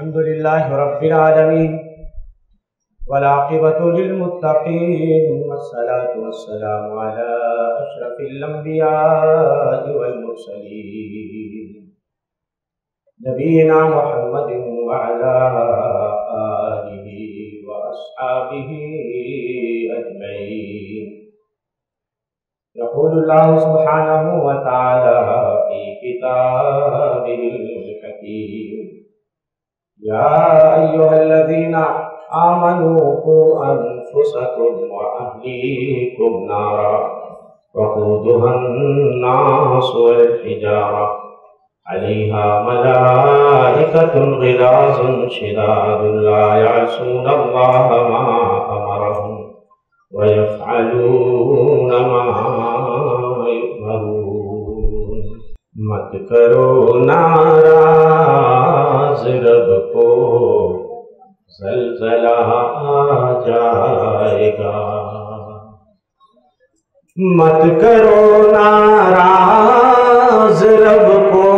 अल्हम्दुलिल्लाहि रब्बिल आलमीन वल्आक़िबतु लिलमुत्तक़ीन वस्सलातु वस्सलामु अला अशरफिल अंबियाइ वल मुरसलीन नबीना मुहम्मदिन व अला आलिहि व अस्हाबिहि अजमईन। यक़ूलुल्लाहु सुब्हानहु व तआला फ़ी किताबिहिल हकीम या अय्युहल्लज़ीना आमनू क़ू अनफ़ुसकुम व अहलीकुम नारा वक़ूदुहन्नासु वल हिजारा अलैहा मलाइकतुन ग़िलाज़ुन शिदादुन ला यअसूनल्लाह मा अमरहुम व यफ़अलून मा युअमरून। मत करो नाराज़ रब को ज़लज़ला आ जाएगा, मत करो नाराज़ रब को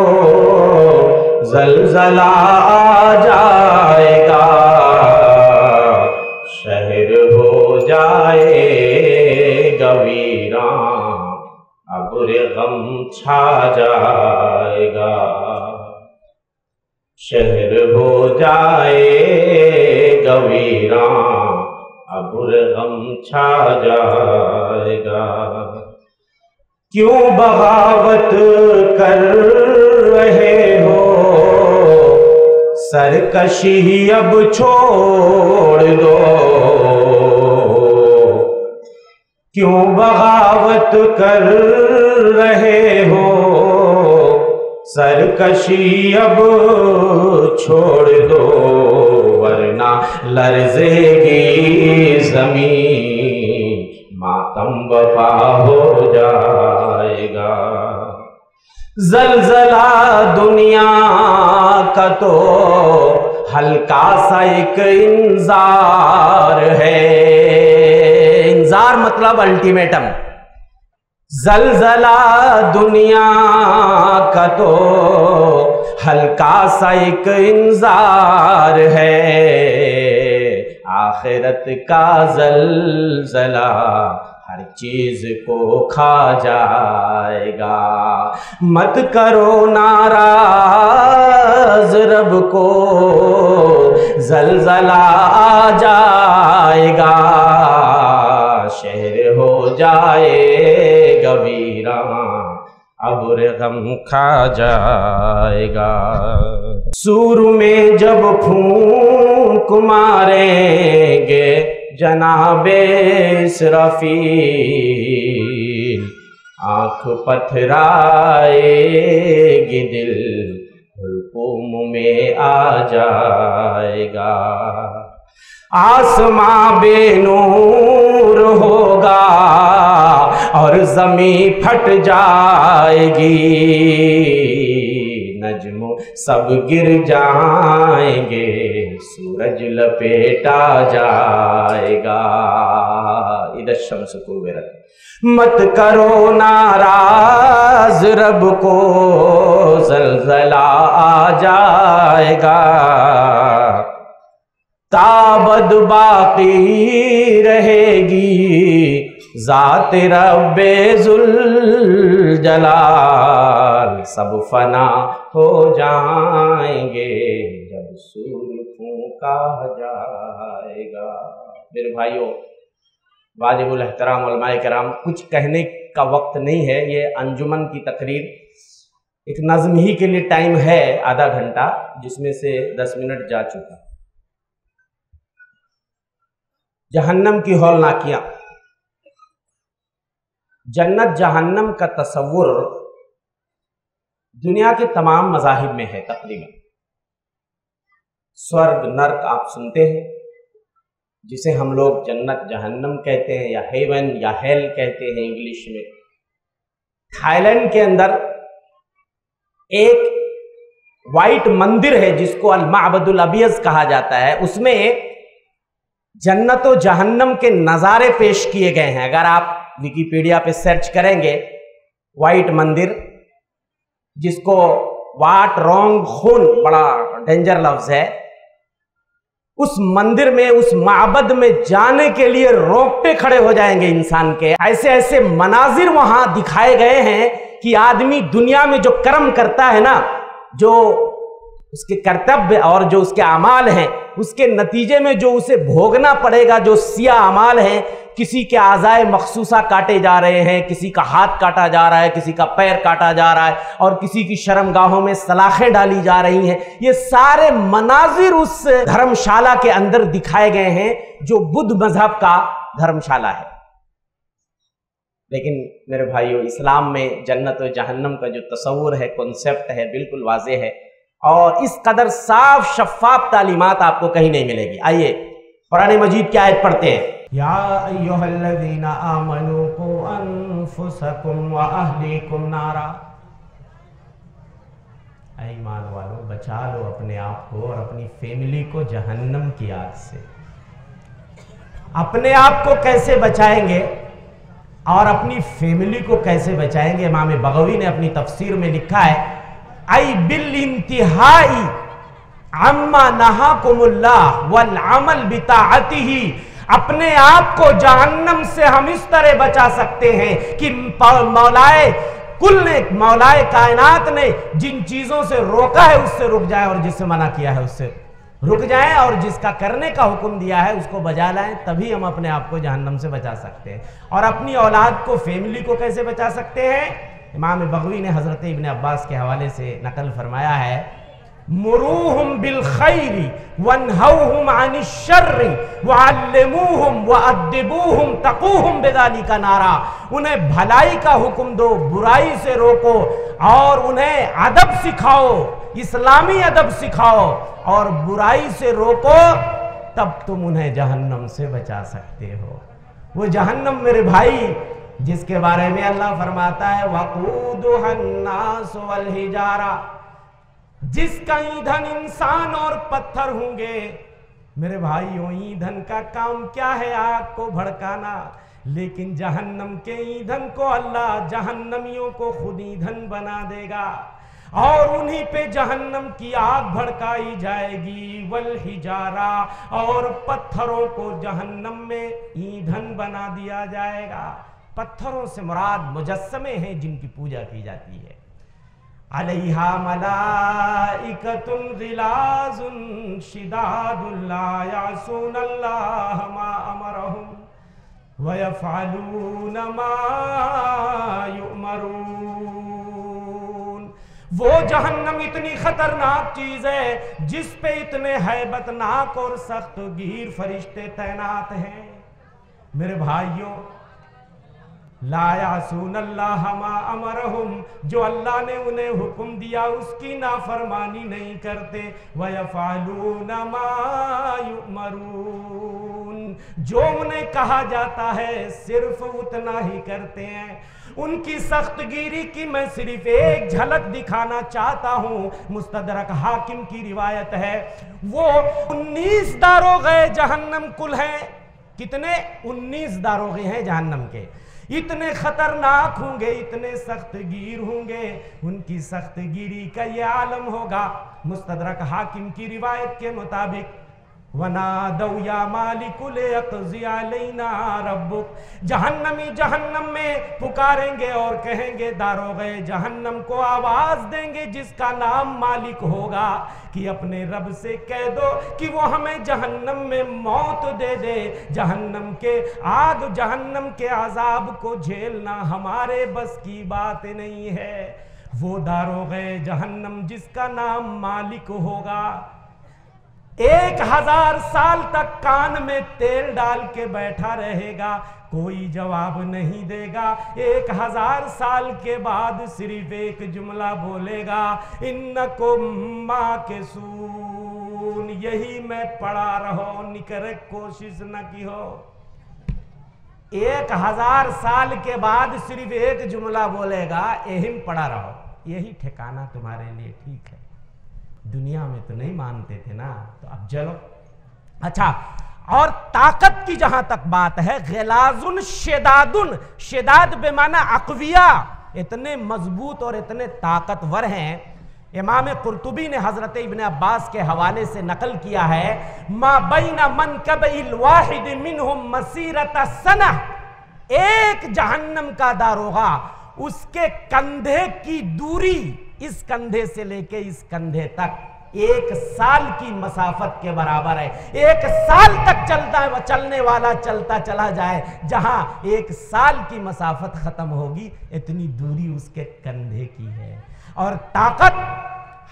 ज़लज़ला आ जाएगा, शहर हो जाएगा वीरान, अबूरे गम छा जाएगा, शहर हो जाएगा वीरान, अबूरे गम छा जाएगा। क्यों बगावत कर रहे हो, सरकशी अब छोड़ दो, क्यों बगावत कर रहे हो, सरकशी अब छोड़ दो, वरना लर्जेगी ज़मीन, मातम बपा हो जाएगा। ज़लज़ला दुनिया का तो हल्का सा एक इंजार है, इंजार मतलब अल्टीमेटम। ज़लज़ला दुनिया का तो हल्का सा एक इंजार है, आखिरत का ज़लज़ला हर चीज को खा जाएगा। मत करो नाराज रब को ज़लज़ला आ जाएगा, शहर हो जाएगा वीरान, अबूरे गम खा जाएगा। सूर में जब फूंक मारेंगे जनाबे इसराफील, आँख पथराएगी दिल हुलकुम में आ जाएगा। आसमां बेनूर होगा और ज़मीं फट जाएगी, नजमों सब गिर जाएंगे, सूरज लपेटा जाएगा। इधर शम्स को विरत। मत करो नाराज रब को ज़लज़ला आ जाएगा, ताबद बाकी रहेगी ज़ात रब्बे ज़ुल जलाल, सब फना हो जाएंगे जब सूर फूंका जाएगा। मेरे भाइयों, वाजिबुल एहतराम उलमाए कराम, कुछ कहने का वक्त नहीं है, ये अंजुमन की तकरीर एक नज़्म ही के लिए टाइम है, आधा घंटा, जिसमें से 10 मिनट जा चुका। जहन्नम की हौलनाकियाँ, जन्नत जहन्नम का तस्वुर दुनिया के तमाम मज़ाहिब में है तकरीबन। स्वर्ग नर्क आप सुनते हैं, जिसे हम लोग जन्नत जहन्नम कहते हैं, या हेवन या हेल कहते हैं इंग्लिश में। थाईलैंड के अंदर एक वाइट मंदिर है जिसको अल माबदुल अबियज कहा जाता है, उसमें जन्नत और जहन्नम के नज़ारे पेश किए गए हैं। अगर आप विकिपीडिया पे सर्च करेंगे वाइट मंदिर, जिसको वाट रोंग खून, बड़ा डेंजर लफ्ज़ है, उस मंदिर में, उस माबद में जाने के लिए रोंगटे खड़े हो जाएंगे इंसान के। ऐसे ऐसे मनाजिर वहां दिखाए गए हैं कि आदमी दुनिया में जो कर्म करता है ना, जो उसके कर्तव्य और जो उसके अमाल हैं, उसके नतीजे में जो उसे भोगना पड़ेगा, जो सिया अमाल हैं, किसी के आज़ाए मखसूसा काटे जा रहे हैं, किसी का हाथ काटा जा रहा है, किसी का पैर काटा जा रहा है और किसी की शर्मगाहों में सलाखें डाली जा रही हैं। ये सारे मनाजिर उस धर्मशाला के अंदर दिखाए गए हैं जो बुद्ध मजहब का धर्मशाला है। लेकिन मेरे भाइयों, इस्लाम में जन्नत और जहन्नम का जो तस्वुर है, कॉन्सेप्ट है, बिल्कुल वाजे है और इस कदर साफ शफाफ तालीमात आपको कहीं नहीं मिलेगी। आइए कुरान मजीद की आयत पढ़ते हैं। या अय्युहल्लज़ीना आमनू कू अनफुसकुम व अहलीकुम नारा। ईमान वालों, बचा लो अपने आप को और अपनी फैमिली को जहन्नम की आग से। अपने आप को कैसे बचाएंगे और अपनी फैमिली को कैसे बचाएंगे? इमाम बगवी ने अपनी तफसीर में लिखा है, आई बिल इंतहाई अम्मा नहाकुमुल्लाह वल अमल बिताअतिही। अपने आप को जहन्नम से हम इस तरह बचा सकते हैं कि मौलाए कायनात ने जिन चीजों से रोका है उससे रुक जाए और जिससे मना किया है उससे रुक जाए और जिसका करने का हुक्म दिया है उसको बजा लाएं। तभी हम अपने आप को जहन्नम से बचा सकते हैं। और अपनी औलाद को, फैमिली को कैसे बचा सकते हैं? इमाम बगवी ने हजरत इब्न अब्बास के हवाले से नकल फरमाया है, मुरूहुम बिल खैरी वन्हौहुम अनिश शर्री वअल्लिमुहुम वअद्दिबुहुम तक़ूहुम बिज़ालिका नारा। उन्हें भलाई का हुक्म दो, बुराई से रोको और उन्हें अदब सिखाओ, इस्लामी अदब सिखाओ और बुराई से रोको, तब तुम उन्हें जहन्नम से बचा सकते हो। वो जहन्नम मेरे भाई जिसके बारे में अल्लाह फरमाता है, वक़ूदुहन नास वल हिजारा, जिसका ईंधन इंसान और पत्थर होंगे। मेरे भाइयों, ईंधन का काम क्या है? आग को भड़काना। लेकिन जहन्नम के ईंधन को अल्लाह जहन्नमियों को खुद ईंधन बना देगा और उन्हीं पे जहन्नम की आग भड़काई जाएगी। वल हिजारा, और पत्थरों को जहन्नम में ईंधन बना दिया जाएगा। पत्थरों से मुराद मुजस्समे हैं जिनकी पूजा की जाती है। अलैहा मलाइकतुन गिलाजुन शिदादुल ला यासून अल्लाह मा अमरहुम व यफअलून मा युमरून। वो जहन्नम इतनी खतरनाक चीज है जिस पे इतने हैबतनाक और सख्त गिर फरिश्ते तैनात हैं। मेरे भाइयों, ला यासून अल्लाह मा अमरहुम, जो अल्लाह ने उन्हें हुक्म दिया उसकी नाफरमानी नहीं करते। व यफअलून मा युमरून, जो उन्हें कहा जाता है सिर्फ उतना ही करते हैं। उनकी सख्तगिरी की मैं सिर्फ एक झलक दिखाना चाहता हूँ। मुस्तदरक हाकिम की रिवायत है, वो 19 दारोग़े जहन्नम कुल हैं। कितने? 19 दारोग़े हैं जहन्नम के। इतने खतरनाक होंगे, इतने सख्तगीर होंगे। उनकी सख्तगीरी का ये आलम होगा। मुस्तदरक हाकिम की रिवायत के मुताबिक, वनादौ या मालिकुल अक़ज़ि अलैना रब्बुक, जहन्नमी जहन्नम में पुकारेंगे और कहेंगे, दारोग़े जहन्नम को आवाज़ देंगे जिसका नाम मालिक होगा, कि अपने रब से कह दो कि वो हमें जहन्नम में मौत दे दे। जहन्नम के आग, जहन्नम के अज़ाब को झेलना हमारे बस की बात नहीं है। वो दारोग़े जहन्नम जिसका नाम मालिक होगा, 1000 साल तक कान में तेल डाल के बैठा रहेगा, कोई जवाब नहीं देगा। 1000 साल के बाद सिर्फ एक जुमला बोलेगा, इन्नकुम माकिसून, यही मैं पड़ा रहो, निकरे कोशिश न की हो। 1000 साल के बाद सिर्फ एक जुमला बोलेगा, यही पड़ा रहो, यही ठिकाना तुम्हारे लिए ठीक है। दुनिया में तो नहीं मानते थे ना, तो अब चलो। अच्छा, और ताकत की जहां तक बात है, गिलाजुन शेदादुन, शेदाद बेमाना अकविया, इतने मजबूत और इतने ताकतवर हैं। इमाम कुर्तुबी ने हज़रत इब्न अब्बास के हवाले से नकल किया है, मा बैना मनकबइल वाहिद मिनहुम मसीरत सना, एक जहन्नम का दारोगा उसके कंधे की दूरी इस कंधे से लेके इस कंधे तक 1 साल की मसाफत के बराबर है। 1 साल तक चलने वाला चलता चला जाए, जहां 1 साल की मसाफत खत्म होगी इतनी दूरी उसके कंधे की है। और ताकत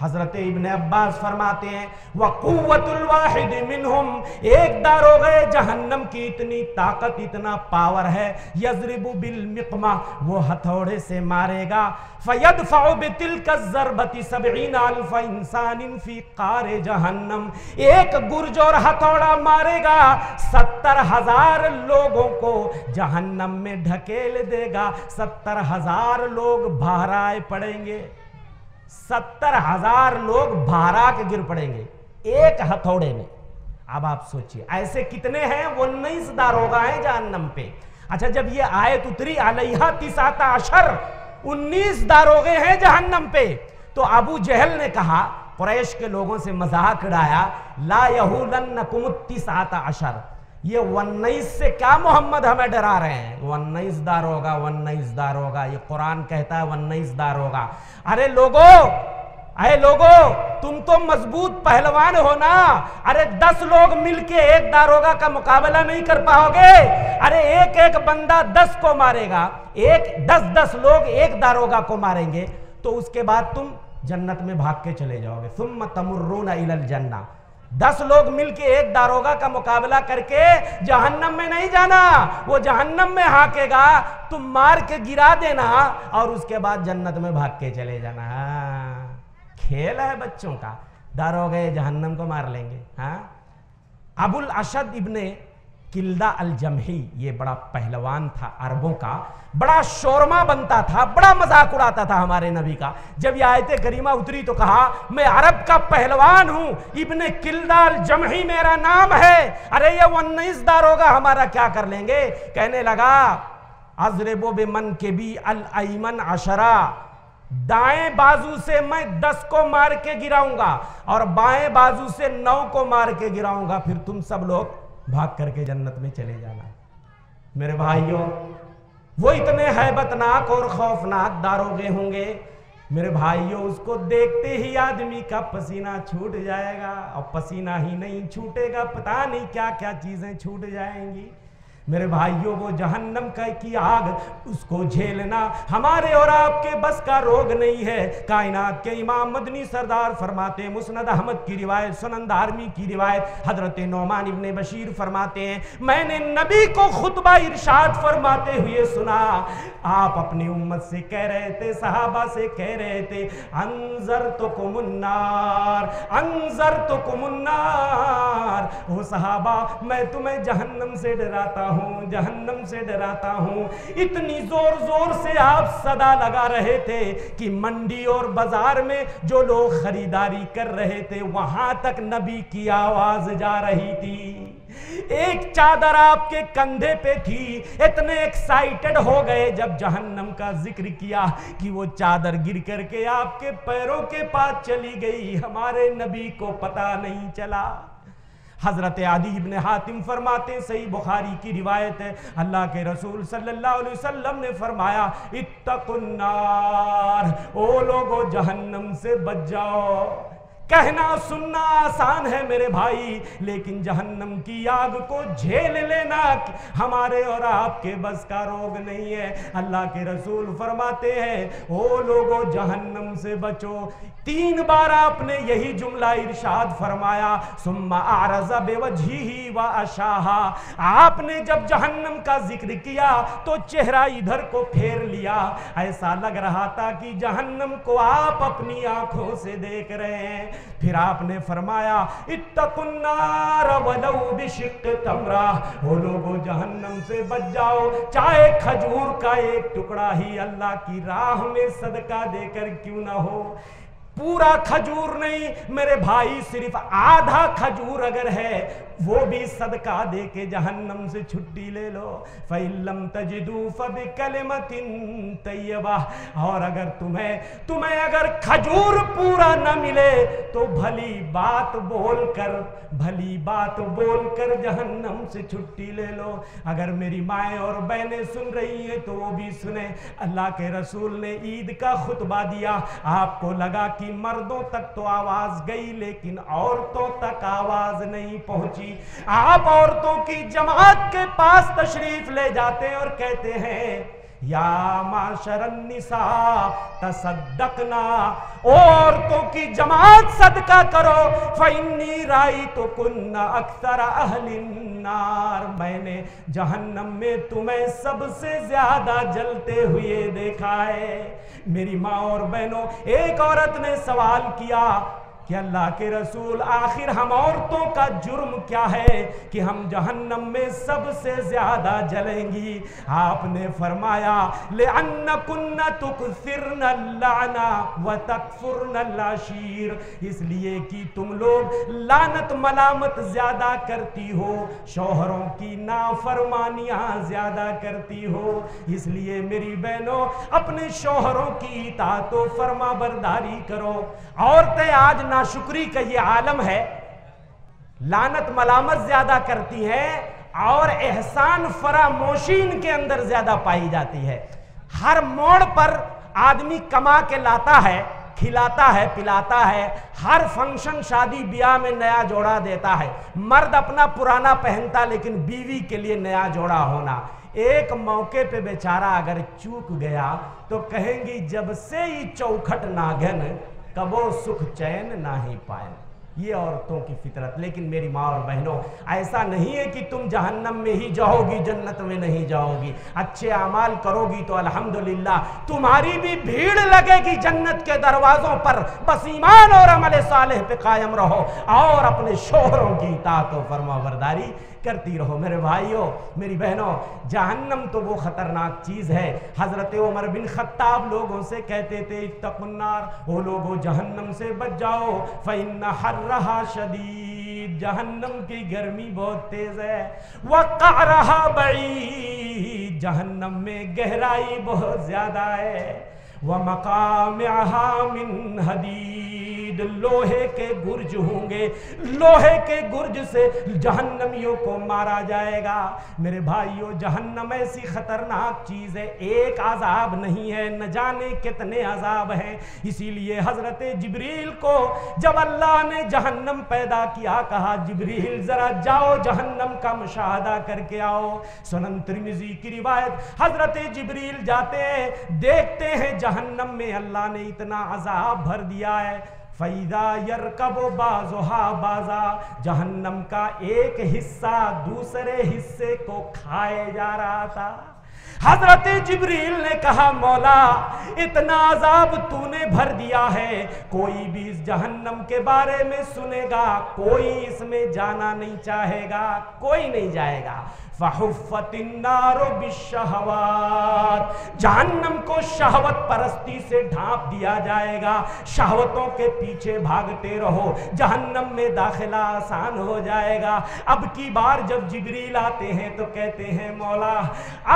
हजरत इब्न अब्बास फरमाते हैं व कुव्वतुल वाहिद मिनहुम, एक दारोगा जहन्नम की इतनी ताकत, इतना पावर है, यजरिबु बिल मिकमा, वो हथौड़े से मारेगा, फयदफउ बितिलका ज़रबति 70,000 इंसान फी क़ार जहन्नम, एक गुर्ज और हथौड़ा मारेगा 70,000 लोगों को जहन्नम में ढकेल देगा। 70,000 लोग बाहर आए पड़ेंगे, 70,000 लोग भारा के गिर पड़ेंगे एक हथौड़े में। अब आप सोचिए ऐसे कितने हैं? 19 दारोगा हैं जहन्नम पे। अच्छा, जब ये आयत उतरी अलैहा 19 दारोगे हैं जहन्नम पे, तो अबू जहल ने कहा, कुरैश के लोगों से मजाक उड़ाया, ला यहूलन्नकुम 19, ये 19 से क्या मोहम्मद हमें डरा रहे हैं? 19 दारोगा, 19 दारोगा, ये कुरान कहता है 19 दारोगा। अरे लोगो, अरे लोगो, तुम तो मजबूत पहलवान हो ना। अरे 10 लोग मिलके एक दारोगा का मुकाबला नहीं कर पाओगे। अरे एक एक बंदा 10 को मारेगा, 10 लोग एक दारोगा को मारेंगे, तो उसके बाद तुम जन्नत में भाग के चले जाओगे। सुम्म तमुर्रुना इलल जन्ना, 10 लोग मिलके एक दारोगा का मुकाबला करके जहन्नम में नहीं जाना, वो जहन्नम में हाकेगा, तुम मार के गिरा देना और उसके बाद जन्नत में भाग के चले जाना। खेल है बच्चों का, दारोगा जहन्नम को मार लेंगे। हाँ, अबुल अशद इब्ने किल्दा अल जमही, ये बड़ा पहलवान था, अरबों का बड़ा शोरमा बनता था, बड़ा मजाक उड़ाता था हमारे नबी का। जब ये आयत करीमा उतरी तो कहा, मैं अरब का पहलवान हूं, इब्ने किल्दा अल जमही मेरा नाम है, अरे ये 19 दारोगा हमारा क्या कर लेंगे? कहने लगा, अजरेबो बे मन के बी अल अयमन अशरा, दाएं बाजू से मैं 10 को मार के गिराऊंगा और बाएं बाजू से 9 को मार के गिराऊंगा, फिर तुम सब लोग भाग करके जन्नत में चले जाना। मेरे भाइयों, वो इतने हैबतनाक और खौफनाक दारोगे होंगे मेरे भाइयों, उसको देखते ही आदमी का पसीना छूट जाएगा, और पसीना ही नहीं छूटेगा, पता नहीं क्या क्या चीजें छूट जाएंगी। मेरे भाइयों, वो जहन्नम की आग उसको झेलना हमारे और आपके बस का रोग नहीं है। कायनात के इमाम मदनी सरदार फरमाते, मुस्नद अहमद की रिवायत, सुनन दारमी की रिवायत, हजरत नौमान इब्ने बशीर फरमाते हैं, मैंने नबी को खुतबा इरशाद फरमाते हुए सुना, आप अपनी उम्मत से कह रहे थे, सहाबा से कह रहे थे, अंजर तो कुमुन्नार, ओ सहाबा मैं तुम्हें जहन्नम से डराता हूं, जहन्नम से डराता हूं। इतनी जोर जोर से आप सदा लगा रहे थे कि मंडी और बाजार में जो लोग खरीदारी कर रहे थे वहां तक नबी की आवाज जा रही थी। एक चादर आपके कंधे पे थी, इतने एक्साइटेड हो गए जब जहन्नम का जिक्र किया कि वो चादर गिर करके आपके पैरों के पास चली गई, हमारे नबी को पता नहीं चला। हज़रत आदी इब्ने हातिम फरमाते, सही बुखारी की रिवायत है, अल्लाह के रसूल सल्लल्लाहु अलैहि वसल्लम ने फरमाया, इत्तकुन्नार, ओ लोगो जहन्नम से बच जाओ। कहना सुनना आसान है मेरे भाई, लेकिन जहन्नम की आग को झेल लेना हमारे और आपके बस का रोग नहीं है। अल्लाह के रसूल फरमाते हैं, ओ लोगों जहन्नम से बचो। 3 बार आपने यही जुमला इरशाद फरमाया, सुम्मा आरज़ा बेवजही व अशाहा, आपने जब जहन्नम का जिक्र किया तो चेहरा इधर को फेर लिया, ऐसा लग रहा था कि जहन्नम को आप अपनी आंखों से देख रहे हैं। फिर आपने फरमाया, इत्तकुन्नार वलौ बिशिक्क तमरा, ओ लोगों जहन्नम से बच जाओ, चाहे खजूर का एक टुकड़ा ही अल्लाह की राह में सदका देकर क्यों ना हो। पूरा खजूर नहीं मेरे भाई, सिर्फ आधा खजूर अगर है वो भी सदका दे के जहन्नम से छुट्टी ले लो। फ़इल्लम तजिदू फ़बिकलिमतिन तय्यबा, और अगर तुम्हें अगर खजूर पूरा न मिले तो भली बात बोलकर जहन्नम से छुट्टी ले लो। अगर मेरी माएँ और बहनें सुन रही हैं तो वो भी सुने। अल्लाह के रसूल ने ईद का खुतबा दिया, आपको लगा कि मर्दों तक तो आवाज गई लेकिन औरतों तक आवाज नहीं पहुंची। आप औरतों की जमात के पास तशरीफ ले जाते हैं और कहते हैं, या माशरन निसा तसद्दकना, ओ औरतों की जमात सदका करो। फइन्नी राई तो कुन्ना अक्सर अहलिन्नार, मैंने जहन्नम में तुम्हें सबसे ज्यादा जलते हुए देखा है। मेरी माँ और बहनों, एक औरत ने सवाल किया कि अल्लाह के रसूल, आखिर हम औरतों का जुर्म क्या है कि हम जहन्नम में सबसे ज़्यादा जलेंगी? आपने फरमाया, लअन्नकुन्ना तुकसिरना लाना व तकफुरना लाशीर, इसलिए कि तुम लोग लानत मलामत ज़्यादा करती हो, शोहरों की नाफरमानियाँ ज़्यादा करती हो। इसलिए मेरी बहनों, अपने शोहरों की इताअत व फरमाबरदारी करो। औरतें आज नाशुक्री का ये आलम है, लानत मलामत ज्यादा करती है और एहसान फरामोशीन के अंदर ज्यादा पाई जाती है। हर मोड़ पर आदमी कमा के लाता है, खिलाता है, पिलाता है, हर फंक्शन शादी ब्याह में नया जोड़ा देता है। मर्द अपना पुराना पहनता लेकिन बीवी के लिए नया जोड़ा होना। एक मौके पे बेचारा अगर चूक गया तो कहेंगी, जब से ही चौखट नागन कबो सुख चैन ना ही पाए। ये औरतों की फितरत। लेकिन मेरी माँ और बहनों, ऐसा नहीं है कि तुम जहन्नम में ही जाओगी, जन्नत में नहीं जाओगी। अच्छे अमाल करोगी तो अल्हम्दुलिल्लाह तुम्हारी भी भीड़ लगेगी जन्नत के दरवाज़ों पर। बस ईमान और अमल सालेह पे कायम रहो और अपने शोहरों की इताअत व फरमाबरदारी करती रहो। मेरे भाइयों, मेरी बहनों, जहन्नम तो वो ख़तरनाक चीज़ है। हज़रत उमर बिन खत्ताब लोगों से कहते थे, इत्तक़ुन्नार, वो लोगों जहन्नम से बच जाओ। फ़इन्ना हर्रहा शदीद, जहन्नम की गर्मी बहुत तेज़ है। वक़अरहा बईद, जहन्नम में गहराई बहुत ज़्यादा है। व मक़ामिअहा मिन हदीद, लोहे के गुर्ज होंगे, लोहे के गुर्ज से जहन्नमियों को मारा जाएगा। मेरे भाइयों, जहन्नम ऐसी खतरनाक चीज है, एक अजाब नहीं है, न जाने कितने अजाब हैं। इसीलिए हजरत जिब्रील को जब अल्लाह ने जहन्नम पैदा किया, कहा, जिब्रील जरा जाओ जहन्नम का मुशाहदा करके आओ। सुनन तिर्मिज़ी की रिवायत, हजरत जिब्रील जाते हैं, देखते हैं जहन्नम में अल्लाह ने इतना अजाब भर दिया है। फ़ैदा यरकबो बाज़ुहा बाज़ा, जहन्नम का एक हिस्सा दूसरे हिस्से को खाए जा रहा था। हजरत जिब्रील ने कहा, मौला इतना अजाब तूने भर दिया है, कोई भी इस जहन्नम के बारे में सुनेगा, कोई इसमें जाना नहीं चाहेगा, कोई नहीं जाएगा। फ़हुफ़्फ़तिन्नारु बिश्शहवात, जहन्नम को शहवत परस्ती से ढांप दिया जाएगा। शहवतों के पीछे भागते रहो, जहन्नम में दाखिला आसान हो जाएगा। अब की बार जब जिब्रील आते हैं तो कहते हैं, मौला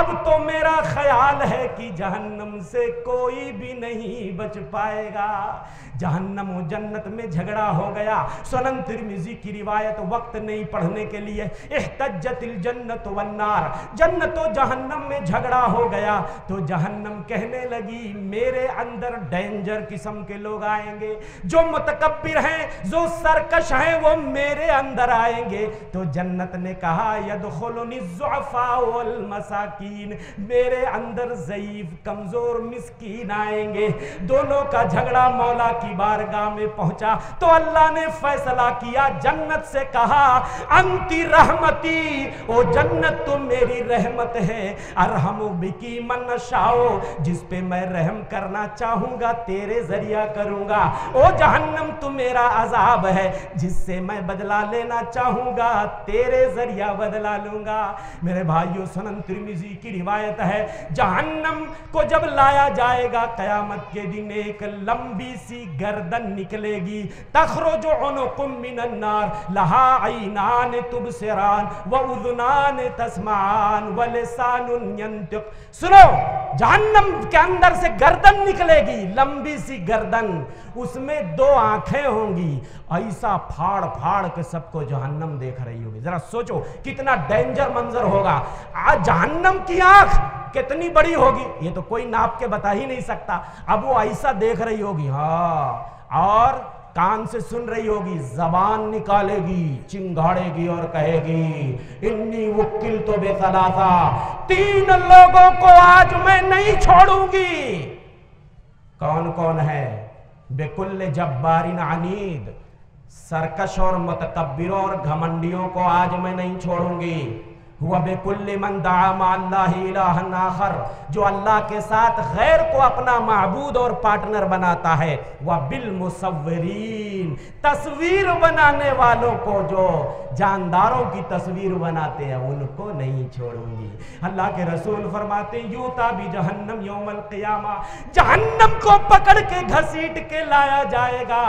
अब तो मेरा ख्याल है कि जहन्नम से कोई भी नहीं बच पाएगा। जहन्नम और जन्नत में झगड़ा हो गया। सुनन तिर्मिज़ी की रिवायत, वक्त नहीं पढ़ने के लिए। इह्तज्जतिल जन्नत वन्नार, जन्नत और जहन्नम में झगड़ा हो गया तो जहन्नम कहने लगी, मेरे अंदर डेंजर किस्म के लोग आएंगे, जो मुतकब्बिर हैं, जो सरकश हैं, वो मेरे अंदर आएंगे। तो जन्नत ने कहा, यदखुलुनि ज़ुअफ़ा वल मसाकीन, मेरे अंदर ज़ईफ़, कमज़ोर, मिस्कीन आएंगे। दोनों का झगड़ा मौला की बारगाह में पहुंचा तो अल्लाह ने फैसला किया, जन्नत से कहा, अंति रहमती, ओ जन्नत तुम मेरी रहमत है, अरहमु बिकी मन नशाओ, जिस पे मैं रहम करना चाहूँगा तेरे ज़रिया करूँगा। ओ जहन्नम तुम मेरा अजाब है, जिससे मैं बदला लेना चाहूँगा तेरे ज़रिया बदला लूँगा। मेरे भाइयों, सुनन तिर्मिज़ी की रिवायत आयत है। जहन्नम को जब लाया जाएगा क़यामत के दिन एक लंबी सी गर्दन निकलेगी, तखरुजु उनुकुम मिनन नार लहा ऐनान तुबसिरान व उज़ुनान तस्माआन व लिसानुन यंतिक। सुनो, जहन्नम के अंदर से गर्दन निकलेगी, लंबी सी गर्दन, उसमें दो आंखें होंगी, ऐसा फाड़ फाड़ के सबको जहन्नम देख रही होगी। जरा सोचो कितना डेंजर मंजर होगा। आज जहन्नम की आंख कितनी बड़ी होगी ये तो कोई नाप के बता ही नहीं सकता। अब वो ऐसा देख रही होगी, हाँ, और कान से सुन रही होगी, जबान निकालेगी, चिंगाड़ेगी और कहेगी इन्नी वकील तो बेसलासा, तीन लोगों को आज मैं नहीं छोड़ूंगी। कौन कौन है? बेकुल्ले जब्बारिन अनीद, सरकश और मतकब्बिरों और घमंडियों को आज मैं नहीं छोड़ूंगी। हुआ बेकुल्ले मन दाआ मा अल्लाहि इलाहन आखर, जो अल्लाह के साथ गैर को अपना महबूद और पार्टनर बनाता है। वह बिल मुसव्विरीन, तस्वीर बनाने वालों को, जो जानदारों की तस्वीर बनाते हैं, उनको नहीं छोड़ूंगी। अल्लाह के रसूल फरमाते यूता भी जहन्नम यौमल क़ियामा, जहन्नम को पकड़ के घसीट के लाया जाएगा।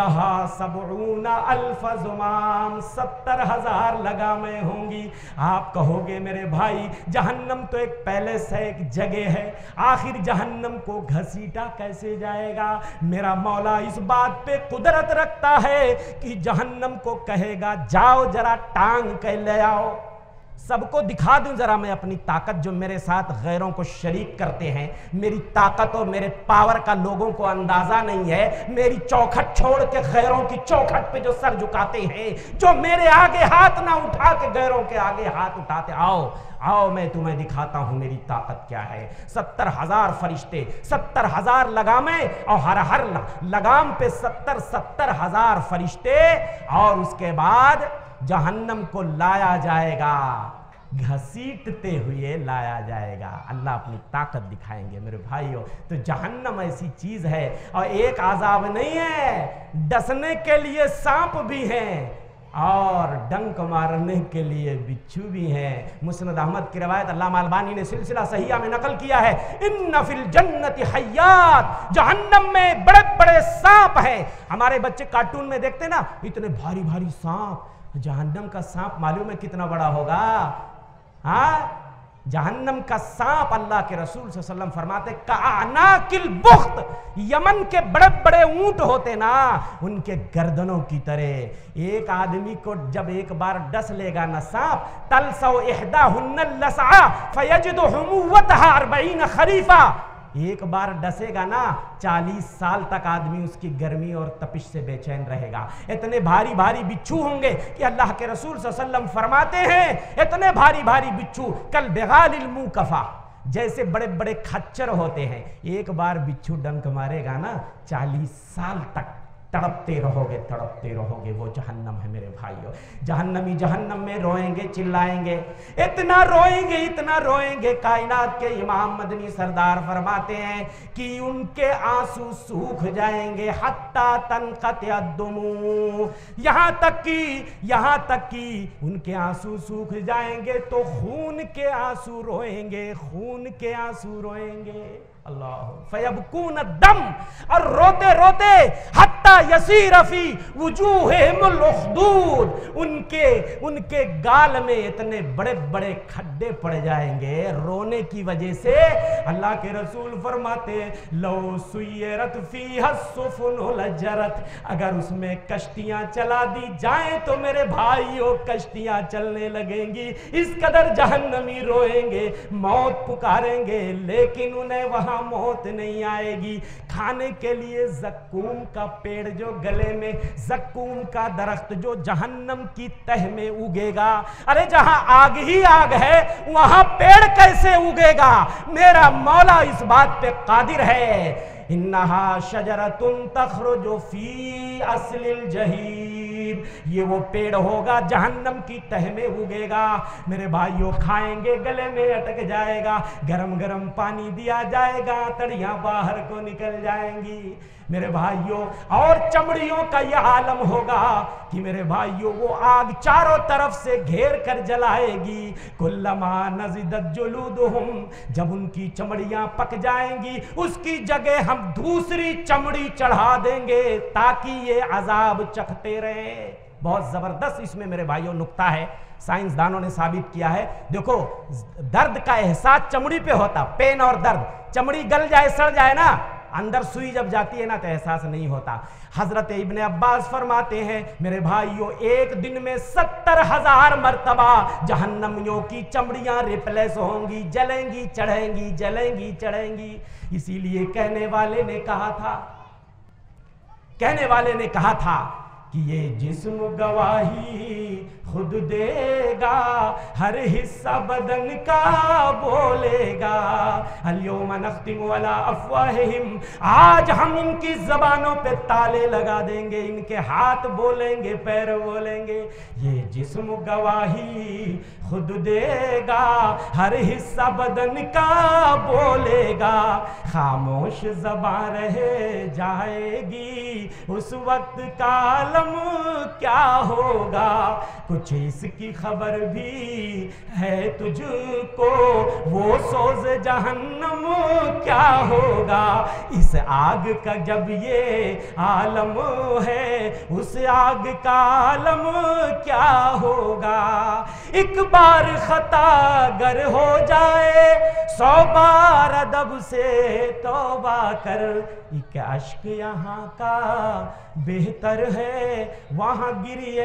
लहा सबऊना अल्फ जुमाम, 70,000 लगामें होंगी। आप कहोगे मेरे भाई जहन्नम तो एक पैलेस है, एक जगह है, आखिर जहन्नम को घसीटा कैसे जाएगा? मेरा मौला इस बात पे कुदरत रखता है कि जहन्नम को कहेगा जाओ जरा टांग के ले आओ, सबको दिखा दूं जरा मैं अपनी ताकत, जो मेरे साथ गैरों को शरीक करते हैं। मेरी ताकत और मेरे पावर का लोगों को अंदाजा नहीं है। मेरी चौखट छोड़ के गैरों की चौखट पे जो सर झुकाते हैं, जो मेरे आगे हाथ ना उठा के गैरों के आगे हाथ उठाते, आओ आओ मैं तुम्हें दिखाता हूं मेरी ताकत क्या है। 70,000 फरिश्ते, 70,000 लगामें, और हर लगाम पे 70,000 फरिश्ते, और उसके बाद जहन्नम को लाया जाएगा, घसीटते हुए लाया जाएगा। अल्लाह अपनी ताकत दिखाएंगे मेरे भाइयों। तो जहन्नम ऐसी चीज है, और एक आजाब नहीं है, डसने के लिए सांप भी हैं और डंक मारने के लिए बिच्छू भी हैं। मुस्नद अहमद की रवायत अल्लामा अलबानी ने सिलसिला सहीहा में नकल किया है। इन्न फिल जन्नति हयात, जहन्नम में बड़े बड़े सांप हैं। हमारे बच्चे कार्टून में देखते ना, इतने भारी भारी सांप। जहन्नम का सांप मालूम है कितना बड़ा होगा? हाँ, जहन्नम का सांप, अल्लाह के रसूल सल्लल्लाहु अलैहि वसल्लम फरमाते कानाकिल बुख्त, यमन के बड़े बड़े ऊंट होते ना, उनके गर्दनों की तरह। एक आदमी को जब एक बार डस लेगा ना सांप, तलसौ इहदाहुन्नल लसआ फयजदु हुमुवतहा 40 खरीफा, एक बार डसेगा ना 40 साल तक आदमी उसकी गर्मी और तपिश से बेचैन रहेगा। इतने भारी भारी बिच्छू होंगे कि अल्लाह के रसूल सल्लल्लाहु अलैहि वसल्लम फरमाते हैं इतने भारी भारी बिच्छू कल बेगालिल मुकफा, जैसे बड़े बड़े खच्चर होते हैं। एक बार बिच्छू डंक मारेगा ना 40 साल तक तड़पते रहोगे, तड़पते रहोगे। वो जहन्नम है मेरे भाइयों। जहन्नमी जहन्नम में रोएंगे, चिल्लाएंगे, इतना रोएंगे, इतना रोएंगे। कायनात के इमाम मदनी सरदार फरमाते हैं कि उनके आंसू सूख जाएंगे, हत्ता तनक़तिअ दुमू, यहाँ तक कि उनके आंसू सूख जाएंगे तो खून के आंसू रोएंगे, खून के आंसू रोएंगे। फयबकून दम, और रोते रोते हत्ता यसीरफी वजूहिमुल उखदूद, उनके गाल में इतने बड़े बड़े खड्डे पड़ जाएंगे रोने की वजह से। अल्लाह के रसूल फरमाते लौ सुयरत फीहा सुफुन लजरत, अगर उसमें कश्तियां चला दी जाए तो मेरे भाइयों कश्तियां चलने लगेंगी। इस कदर जहन्नमी रोएंगे, मौत पुकारेंगे, लेकिन उन्हें वहां मौत नहीं आएगी। खाने के लिए जक्कूम का पेड़ जो गले में, जक्कूम का दरख्त जो जहन्नम की तह में उगेगा। अरे जहां आग ही आग है वहां पेड़ कैसे उगेगा? मेरा मौला इस बात पे कादिर है। इन्नहा शजरतुन तखरुजु फी असलिल जहीम, ये वो पेड़ होगा जहन्नम की तह में उगेगा। मेरे भाइयों, खाएंगे, गले में अटक जाएगा, गरम गरम पानी दिया जाएगा, तड़ियां बाहर को निकल जाएंगी। मेरे भाइयों, और चमड़ियों का यह आलम होगा कि मेरे भाइयों वो आग चारों तरफ से घेर कर जलाएगी। कुल्लमा नज़िदत जुलूदुहुम, जब उनकी चमड़ियां पक जाएंगी उसकी जगह हम दूसरी चमड़ी चढ़ा देंगे ताकि ये अजाब चखते रहे। बहुत ज़बरदस्त इसमें मेरे भाइयों नुक्ता है, साइंसदानों ने साबित किया है। देखो, दर्द का एहसास चमड़ी पे होता, पेन और दर्द, चमड़ी गल जाए सड़ जाए ना, अंदर सुई जब जाती है ना तो एहसास नहीं होता। हजरत इब्ने अब्बास फरमाते हैं मेरे भाइयों, एक दिन में 70,000 मरतबा जहन्नमियों की चमड़ियां रिप्लेस होंगी, जलेंगी चढ़ेंगी, जलेंगी चढ़ेंगी। इसीलिए कहने वाले ने कहा था कि ये जिस्म गवाही खुद देगा, हर हिस्सा बदन का बोलेगा। अल्यौम नख्तिमु अला अफ़वाहिहिम, आज हम इनकी ज़बानों पे ताले लगा देंगे, इनके हाथ बोलेंगे, पैर बोलेंगे। ये जिस्म गवाही खुद देगा, हर हिस्सा बदन का बोलेगा। खामोश ज़बान रह जाएगी, उस वक्त का आलम क्या होगा। कुछ इसकी खबर भी है तुझको, वो सोज जहन्नम क्या होगा। इस आग का जब ये आलम है, उस आग का आलम क्या होगा। एक बार खता गर हो जाए, 100 बार अदब से तौबा कर। एक अश्क यहाँ का बेहतर है, वहाँ गिरिए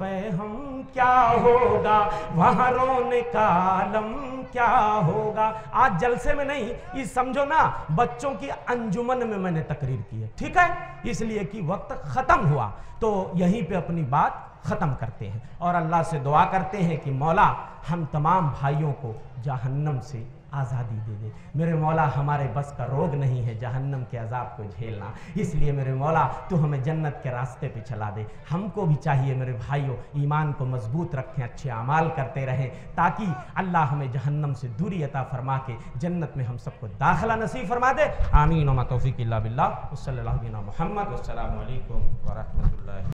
पे हम क्या होगा, वहाँ रोने का आलम क्या होगा। आज जलसे में नहीं, ये समझो ना, बच्चों की अंजुमन में मैंने तकरीर की है, ठीक है, इसलिए कि वक्त ख़त्म हुआ, तो यहीं पे अपनी बात ख़त्म करते हैं और अल्लाह से दुआ करते हैं कि मौला हम तमाम भाइयों को जहन्नम से आज़ादी दे दे। मेरे मौला हमारे बस का रोग नहीं है जहन्नम के अजाब को झेलना, इसलिए मेरे मौला तू हमें जन्नत के रास्ते पे चला दे। हमको भी चाहिए मेरे भाइयों, ईमान को मजबूत रखें, अच्छे अमाल करते रहें, ताकि अल्लाह हमें जहन्नम से दूरी अता फरमा के जन्नत में हम सबको दाखिला नसीब फरमा दे। आमीन। तौफीक इल्ला बिल्लाह। वस्सलाम अलैकुम व रहमतुल्लाह।